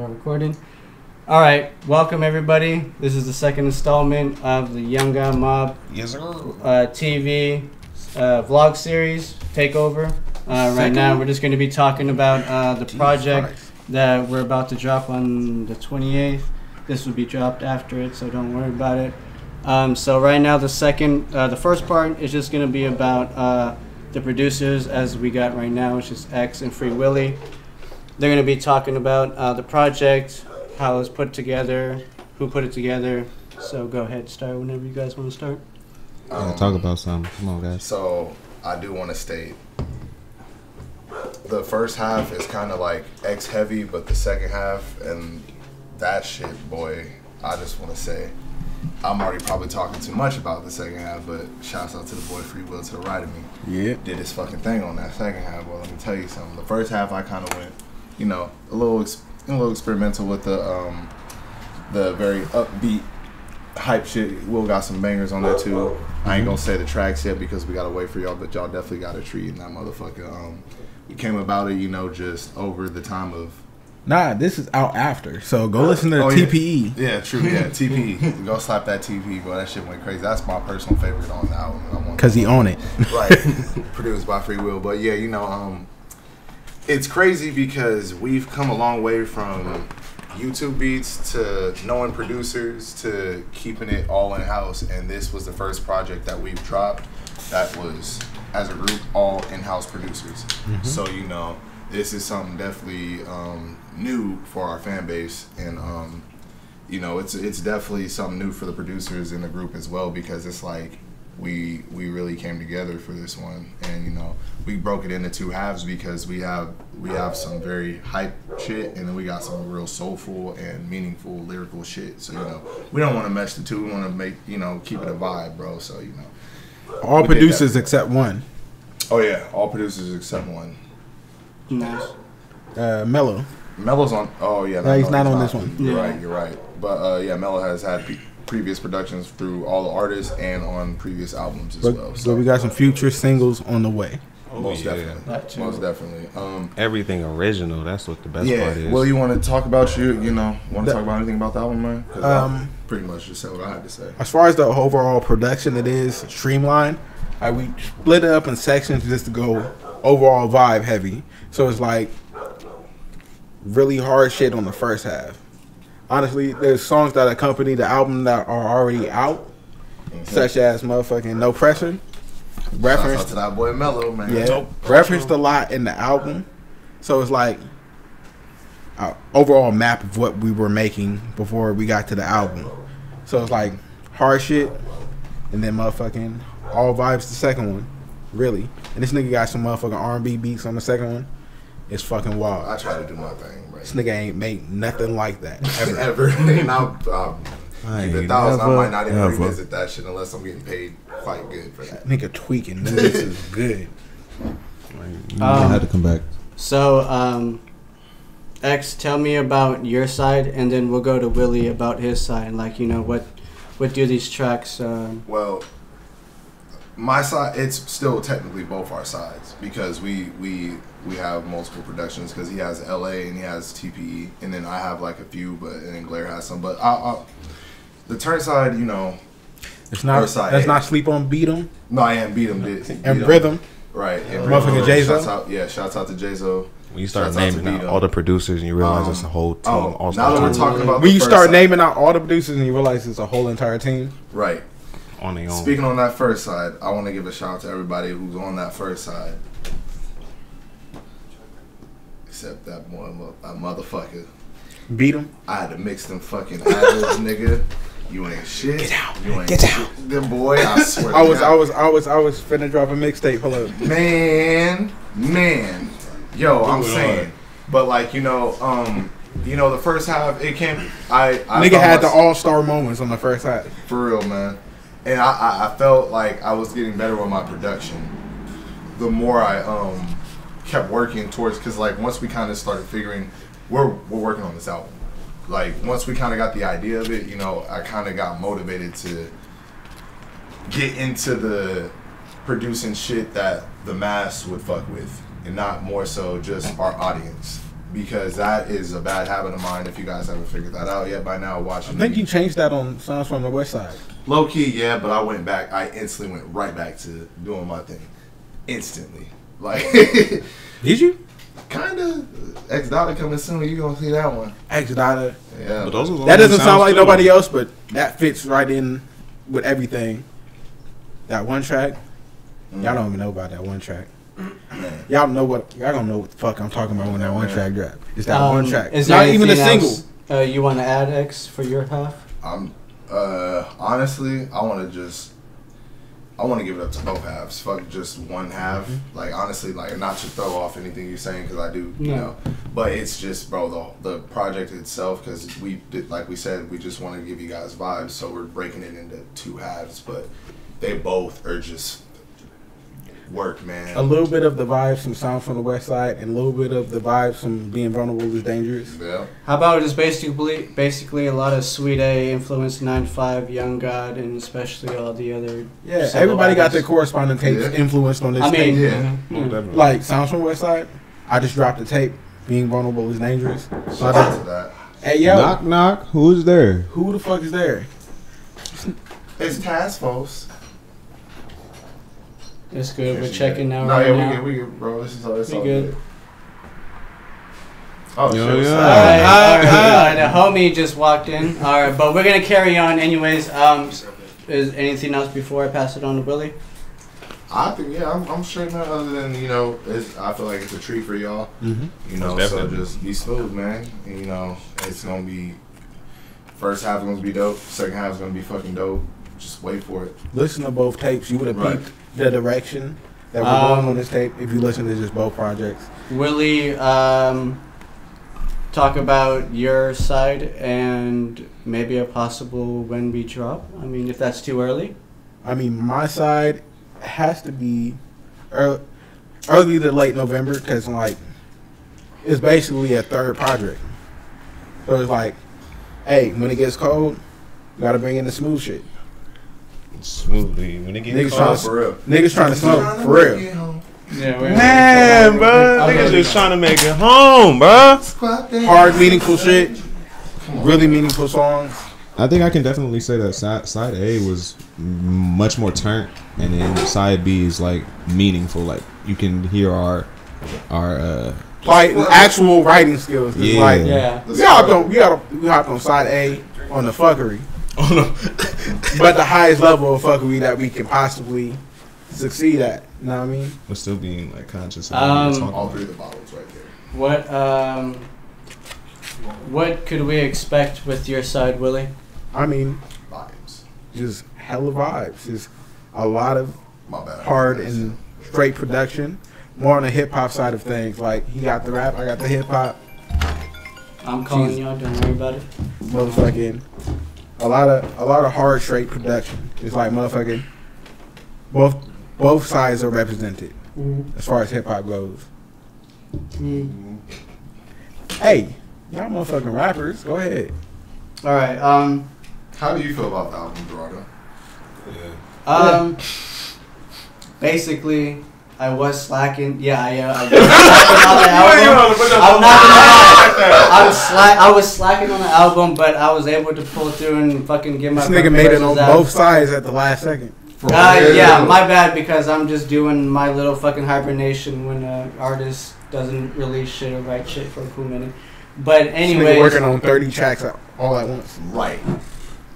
we are recording. All right, welcome everybody. This is the second installment of the Young God Mob TV vlog series TAKEOVER. Right now, we're just going to be talking about the project that we're about to drop on the 28th. This will be dropped after it, so don't worry about it. So right now, the first part is just going to be about the producers as we got right now, which is X and Free Willy. They're going to be talking about the project, how it was put together, who put it together. So go ahead, start whenever you guys want to start. Talk about something. Come on, guys. So I do want to state, the first half is kind of like X heavy, but the second half and that shit, boy, I just want to say, I'm already probably talking too much about the second half, but shouts out to the boy Free Will to the right of me. Yeah. Did his fucking thing on that second half. Well, let me tell you something. The first half, I kind of went, you know, a little experimental with the very upbeat hype shit. Will got some bangers on that too. I ain't gonna say the tracks yet because we gotta wait for y'all, but y'all definitely got a treat in that motherfucker. We came about it, you know, just over the time of. Nah, this is out after, so go listen to TPE. Yeah, true. Yeah, TPE. Go slap that TPE, bro. That shit went crazy. That's my personal favorite on the album. Because he owned it. Right. Produced by Free Will. But yeah, you know, it's crazy because we've come a long way from YouTube beats to knowing producers to keeping it all in-house. And this was the first project that we've dropped that was, as a group, all in-house producers. So, you know, this is something definitely new for our fan base, and you know, it's definitely something new for the producers in the group as well, because it's like we really came together for this one, and you know, we broke it into two halves because we have some very hype shit, and then we got some real soulful and meaningful lyrical shit. So you know, we don't want to mesh the two. We want to make, you know, keep it a vibe, bro. So you know, all producers except one. Oh yeah, all producers except one. Nice. Mello. Mello's on. Oh yeah, no, he's not on this one. You're right. You're right. But yeah, Mello has had previous productions through all the artists and on previous albums as well. So we got some future singles on the way. Most definitely. Most definitely. Everything original. That's what the best part is. Well, you want to talk about want to talk about anything about the album, man? Because I pretty much just said what I had to say. As far as the overall production, it is streamlined. We split it up in sections just to go overall vibe heavy. So it's like really hard shit on the first half. Honestly, there's songs that accompany the album that are already out, such as motherfucking No Pressure. Referenced to that boy Mello, man. Yeah, referenced a lot in the album. So it's like overall map of what we were making before we got to the album. So it's like hard shit, and then motherfucking All Vibes, the second one, really. And this nigga got some motherfucking R&B beats on the second one. It's fucking wild. I try to do my thing, bro. This nigga ain't make nothing like that ever. And I might not even revisit that shit unless I'm getting paid quite good for that. Nigga tweaking. This is good. I had to come back. So, X, tell me about your side, and then we'll go to Willy about his side. And like, you know, what do these tracks? Well, my side, it's still technically both our sides because we have multiple productions, because he has LA and he has TPE, and then I have like a few, but and then Glare has some. But the Turn side, you know, it's not. Let's not sleep on Beat 'em. No, I am Beat 'em. And Rhythm, right? And motherfucking Jayzo. Yeah, shouts out to Jayzo. When you start naming out all the producers and you realize it's a whole team. Oh, now that we're talking about, when you start naming out all the producers and you realize it's a whole entire team, right? On their own. Speaking on that first side, I want to give a shout out to everybody who's on that first side, except that one motherfucker. Beat 'em. I had to mix them fucking ad-libs, nigga. You ain't shit. Get out. You ain't get shit. Out. Them boy, I swear. I was finna drop a mixtape. Hello, man. Yo, I'm saying, but like, you know, you know, the first half it came. I nigga had the all-star moments on the first half. For real, man. And I felt like I was getting better with my production the more I kept working towards, because like once we kind of started figuring we're working on this album, like once we kind of got the idea of it, you know, I kind of got motivated to get into the producing shit that the mass would fuck with and not more so just our audience. because that is a bad habit of mine. If you guys haven't figured that out yet by now, watching. I think you changed that on Sounds from the West Side. Low key, yeah, but I went back. I instantly went right back to doing my thing, instantly. Like, did you? Kinda. X-Dotta coming soon. You gonna see that one? X-Dotta. Yeah. But those that doesn't sound like nobody else, but that fits right in with everything. That one track. Y'all don't even know about that one track. Y'all know what? Y'all don't know what the fuck I'm talking about when that one track drop. It's that one track. It's not even a single. You want to add X for your half? I'm honestly, I want to give it up to both halves. Fuck just one half. Like honestly, like not to throw off anything you're saying because I do, you know. But it's just, bro, the project itself, because we did, like we said, we just wanted to give you guys vibes, so we're breaking it into two halves. But they both are just. Work, man. A little bit of the vibes from Sounds from the West Side and a little bit of the vibes from Being Vulnerable is Dangerous. Yeah. How about just basically a lot of Sweet A influence, 9 5, Young God, and especially all the other. Yeah, everybody got their corresponding tapes influenced on this tape. Like Sounds from the West Side, I just dropped the tape, Being Vulnerable is Dangerous. So I did that. Hey yo, knock knock, who's there? Who the fuck is there? It's Task Force. It's good. We're checking now. No, yeah, now. We good, bro. This is all. It's all good. Oh, yeah. Alright, the homie just walked in. All right, but we're gonna carry on anyways. Is anything else before I pass it on to Willy? I think I'm straight now. Other than I feel like it's a treat for y'all. You know, so just be smooth, man. And, you know, it's gonna be first half gonna be dope. Second half gonna be fucking dope. Just wait for it. Listen to both tapes. You would have peeped the direction that we're going on this tape if you listen to just both projects. Willy, talk about your side and maybe a possible when we drop. I mean, if that's too early. I mean, my side has to be early to late November because, like, it's basically a third project. So it's like, hey, when it gets cold, you got to bring in the smooth shit. Smoothly, when it gets cold, for real. Niggas trying to smoke, for real. Yeah, man, bro, niggas just trying to make it home, bro. Hard, meaningful shit, really meaningful songs. I think I can definitely say that side A was much more turnt, and then side B is like meaningful. Like you can hear our like actual writing skills. Yeah, like, yeah. We hopped on side A on the fuckery. Oh no. But the highest level of fuckery that we can possibly succeed at, you know what I mean? We're still being like conscious of all three of the bottles right there. What could we expect with your side, Willy? I mean, vibes, just hella vibes, just a lot of hard and straight production. More on the hip hop side of things, like he got the rap, I got the hip hop. I'm calling y'all. Don't worry about it. Motherfucking. A lot of hard straight production. It's like motherfucking both sides are represented as far as hip hop goes. Hey, y'all motherfucking rappers, go ahead. All right. How do you feel about the album, Dorado? Yeah. Basically, I was slacking. Yeah, I was slacking on the album. I'm not gonna lie. I was slacking on the album, but I was able to pull through and fucking get my. This nigga made it on both sides at the last second. Yeah, my bad, because I'm just doing my little fucking hibernation when an artist doesn't release shit or write shit for a cool minute. But anyway, working on 30 tracks all at once. Right.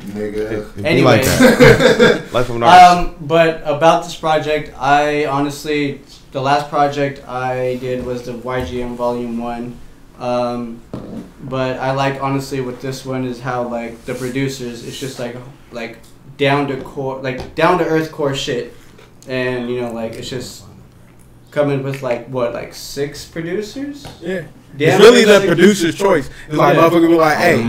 Nigga. Anyway, like that. Life of an artist. But about this project, I honestly, the last project I did was the YGM Vol. 1. But I like honestly with this one is how like the producers, it's just like down to earth core shit, and you know like it's just coming with like what like 6 producers. Yeah. It's really the producer's choice. It's like motherfuckers be like, hey,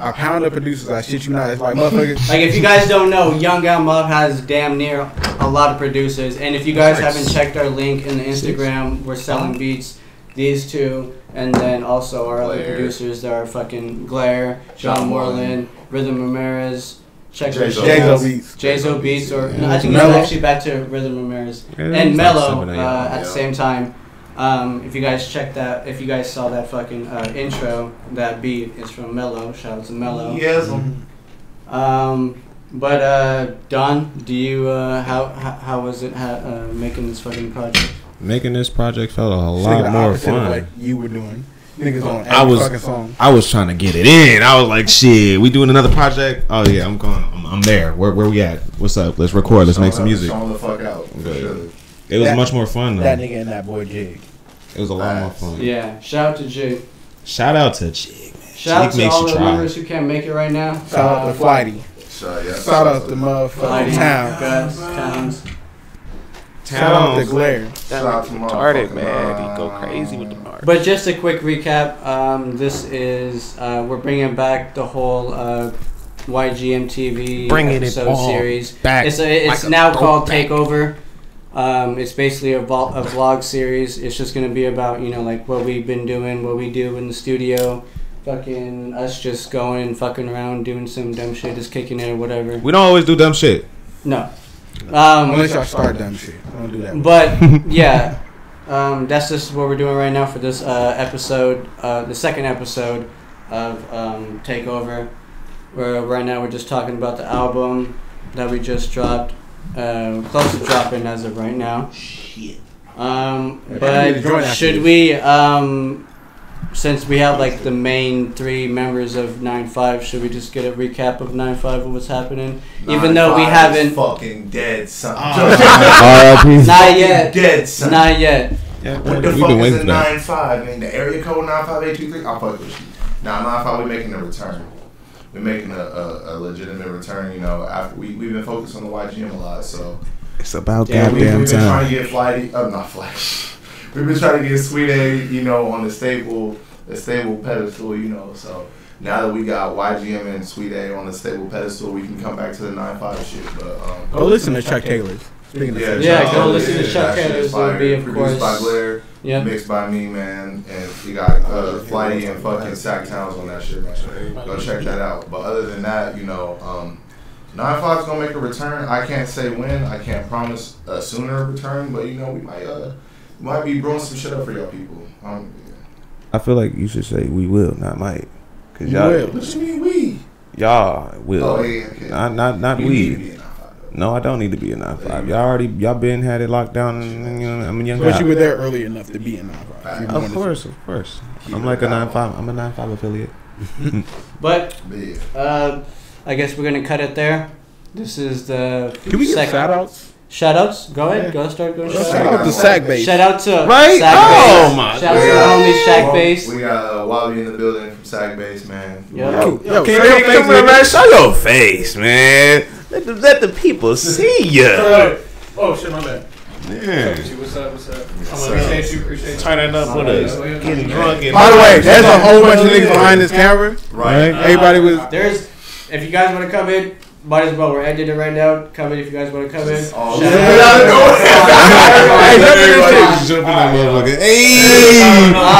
I pound the producers, I shit you not. It's like motherfuckers. Like if you guys don't know, Young God Mob has damn near a lot of producers. And if you guys haven't checked our link in the Instagram, we're selling beats. These two, and then also our other producers that are fucking Glare, John Moreland, Rhythm Ramirez, Jayzo Beats, or I think it's actually back to Rhythm Ramirez and Mello at the same time. If you guys check that, if you guys saw that fucking intro, that beat is from Mello. Shout out to Mello. Yes. But Don, do you how was it making this fucking project? Making this project felt a lot more fun. Like you were doing. Niggas on every fucking song. I was trying to get it in. I was like, shit, we doing another project? Oh yeah, I'm going. I'm there. Where we at? What's up? Let's record. Let's make some music. Show the fuck out. Good. It was much more fun though. That nigga and that boy Jig. It was a lot more fun. Yeah. Shout out to Jig. Shout out to Jig, man. Shout out to all the members who can't make it right now. Shout out to Flighty. Shout out to motherfucking Towns. Shout out to Glare. That was retarded, man. He go crazy with the mark. But just a quick recap. This is we're bringing back the whole YGM TV episode series. Back. It's now called TAKEOVER. It's basically a vlog series. It's just gonna be about, you know, like what we've been doing, what we do in the studio, fucking us just going fucking around doing some dumb shit, just kicking it or whatever. We don't always do dumb shit. No. Unless y'all start dumb shit. I don't do that. But yeah, that's just what we're doing right now for this episode, the second episode of TAKEOVER. Where right now we're just talking about the album that we just dropped. Close to dropping as of right now. Shit. But should we, since we have like the main three members of 9 5, should we just get a recap of 9 5 and what's happening? Even though we haven't. Fucking dead son. Not yet. Dead son. Not yet. Yeah, what the fuck is a 9 5? I mean, the area code 95823. I'll fuck with you. Nah, 9 5. We're making a return. We're making a legitimate return, you know. After we've been focused on the YGM a lot, so it's about goddamn time. We've been trying to get Flighty, not Flighty. We've been trying to get Sweet A, you know, on the stable pedestal, you know. So now that we got YGM and Sweet A on the stable pedestal, we can come back to the 9 5 shit. But go listen to Chuck Taylor's. Go listen to Chuck Taylor's. Will be, of produced course, by Glare, yeah, mixed by me, man, and you got Flighty and fucking Sack Towns on that shit, man. Go check that out. But other than that, you know, 9 5's gonna make a return. I can't say when. I can't promise a sooner return, but you know, we might be brewing some shit up for y'all people. Yeah. I feel like you should say we will, not might, cause y'all. What you mean we? Y'all will. Oh yeah. Okay. Not we. No, I don't need to be a 9 5. Y'all been had it locked down. And, you know, I'm a young guy. But you were there early enough to be a 9 5. Of course. I'm like a 9 5. I'm a 9 5 affiliate. But I guess we're gonna cut it there. This is the. Can we get shout outs? Shout outs? Go ahead. Go start doing shout outs. Shout out to Sack Base. Shout out to right. Sack Base. My shout out to homie Sack Base. We got Wally in the building from Sack Base, man. Yo, show your face, man. Let the people see ya. Oh shit, my bad. Yeah. What's up? I'm gonna appreciate you. Turn it up with us. Getting drunk. By the way, there's a whole bunch of niggas behind this camera. Right. Everybody was. There's. If you guys want to come in, might as well. We're editing it right now. Come in if you guys want to come in. Oh, yeah.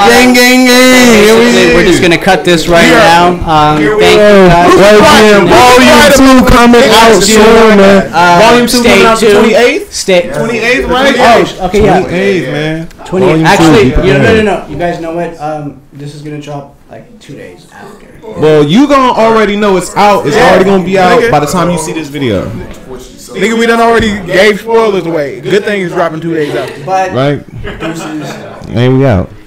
Hey, gang. We're just gonna cut this right now. Thank you guys. Volume 2 coming out soon, man. Volume 2 coming out 28th. 28th, right? Oh, okay, yeah. 28th, man. 28th. Actually, no. You guys know what? This is gonna drop like 2 days after. Well, you gonna already know it's out. It's already gonna be out by the time you see this video. Nigga, we done already gave spoilers away. Good thing it's dropping 2 days after. Right? Hey, we out.